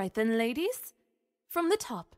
right then, ladies. From the top.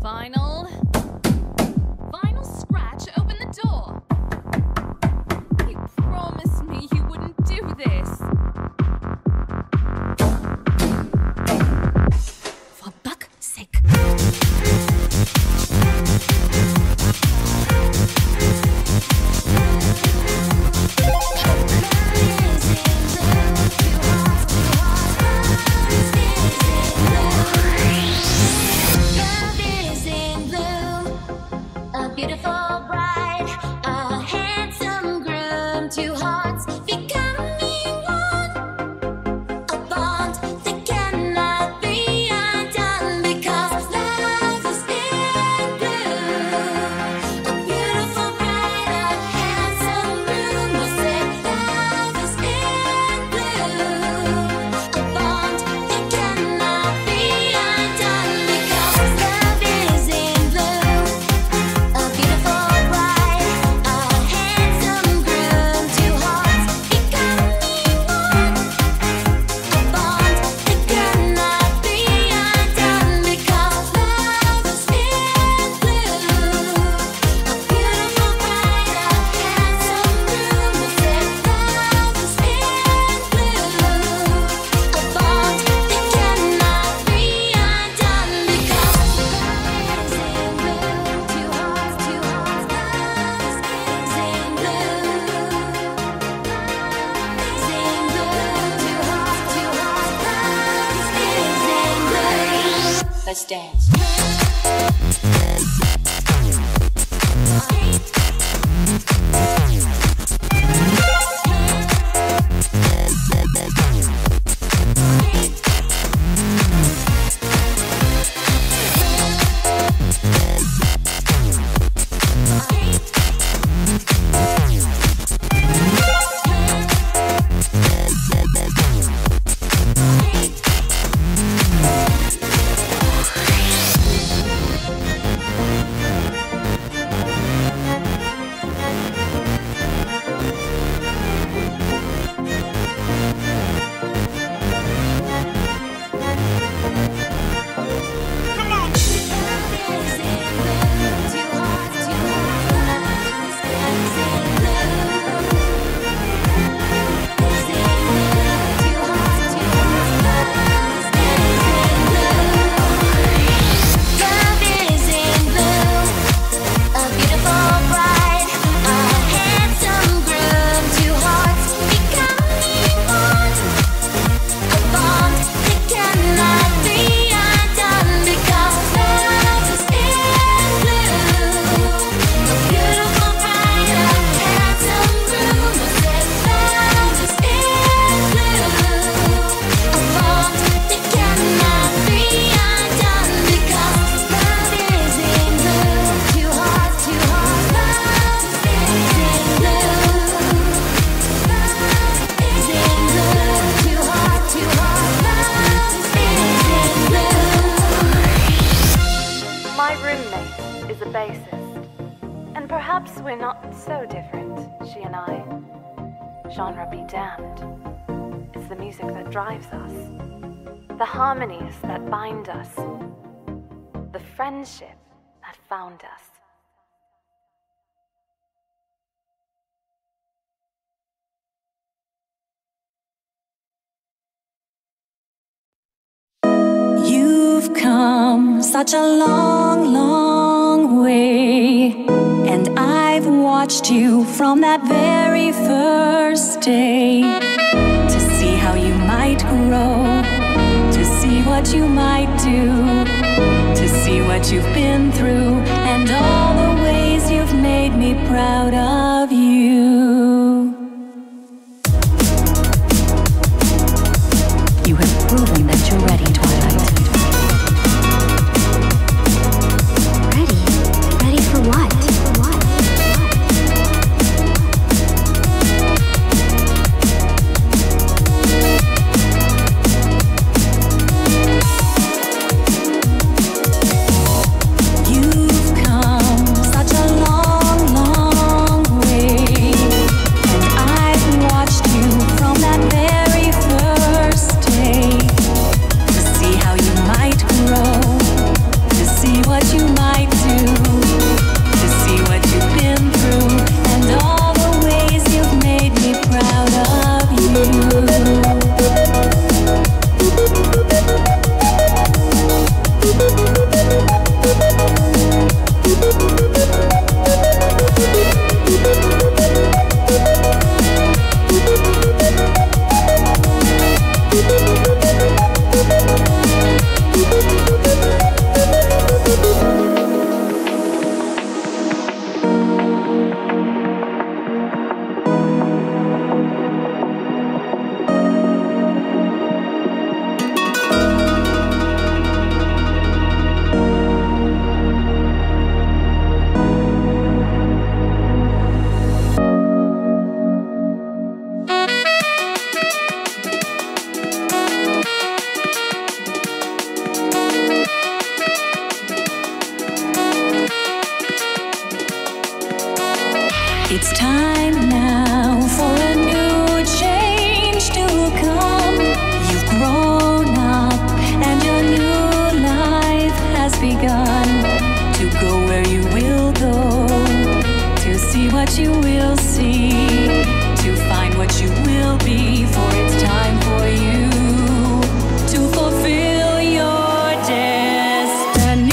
Vinyl Scratch, open the door. You promised me you wouldn't do this. For buck's sake. Let's dance. And perhaps we're not so different, she and I. Genre be damned. It's the music that drives us, the harmonies that bind us, the friendship that found us. such a long, long way, and I've watched you from that very first day, to see how you might grow, to see what you might do, to see what you've been through, and all the ways you've made me proud of you. You have proven that you're ready, Twilight. It's time now for a new change to come. You've grown up and your new life has begun. To go where you will go, to see what you will see, to find what you will be, for it's time for you to fulfill your destiny.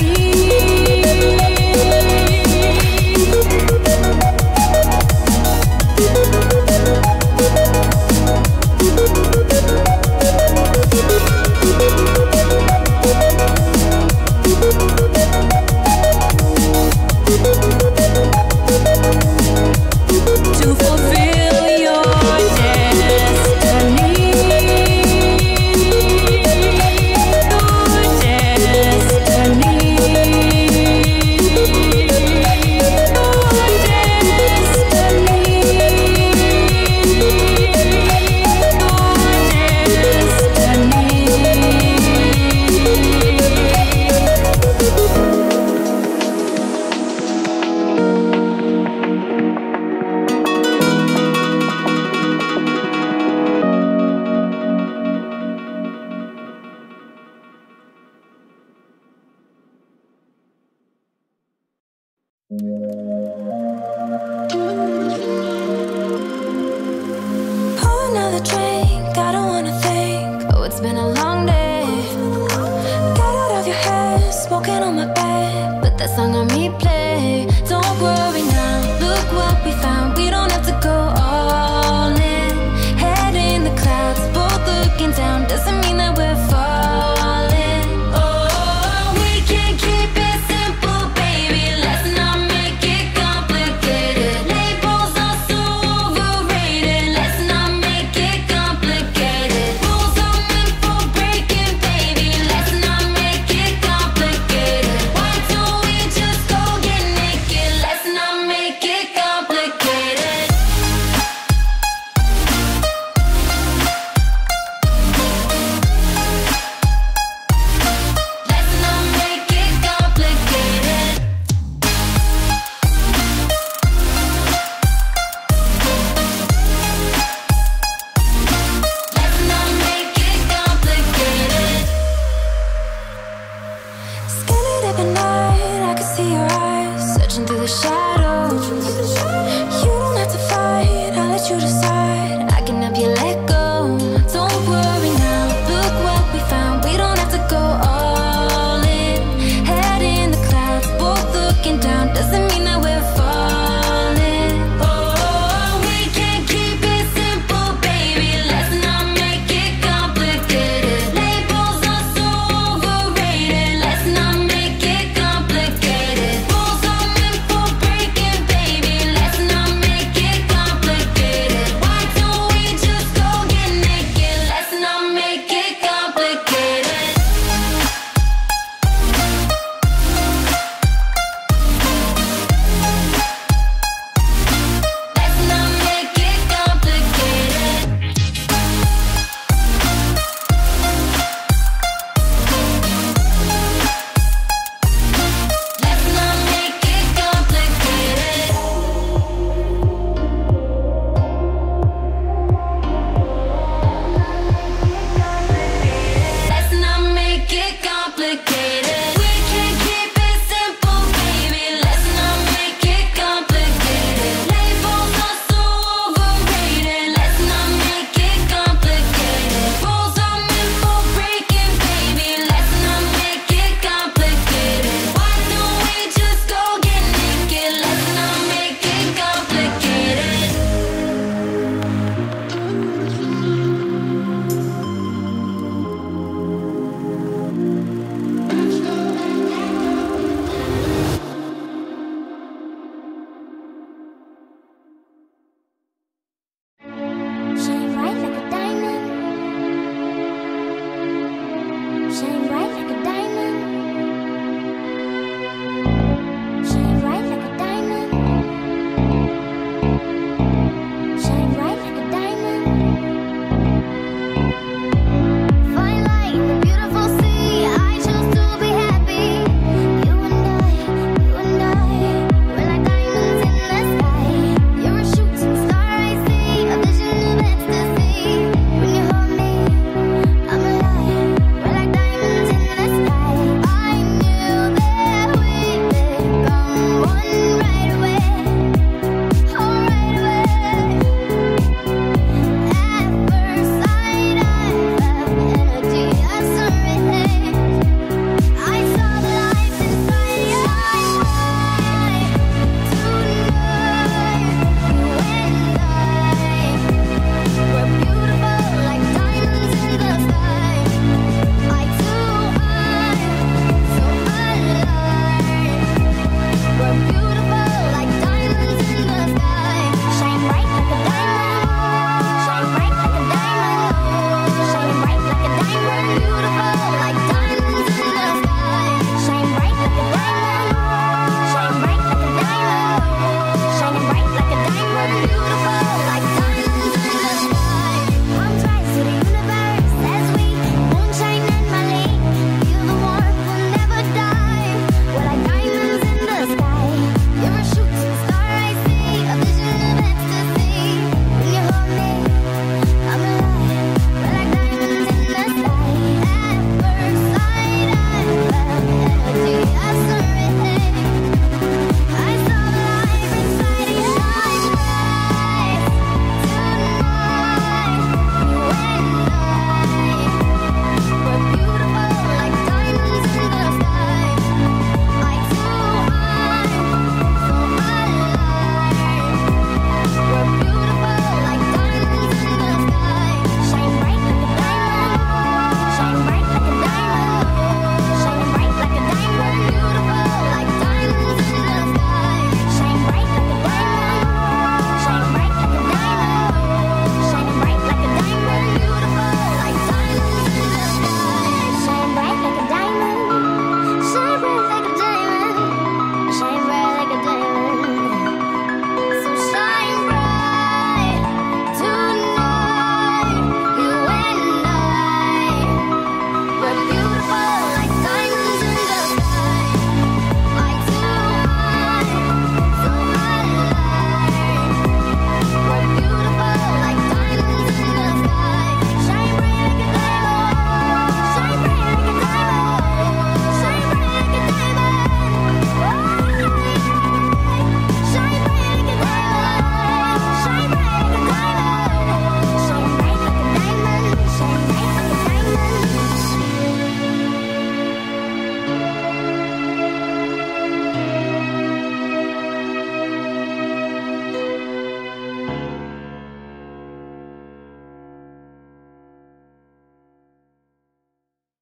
Hey. breaking down, doesn't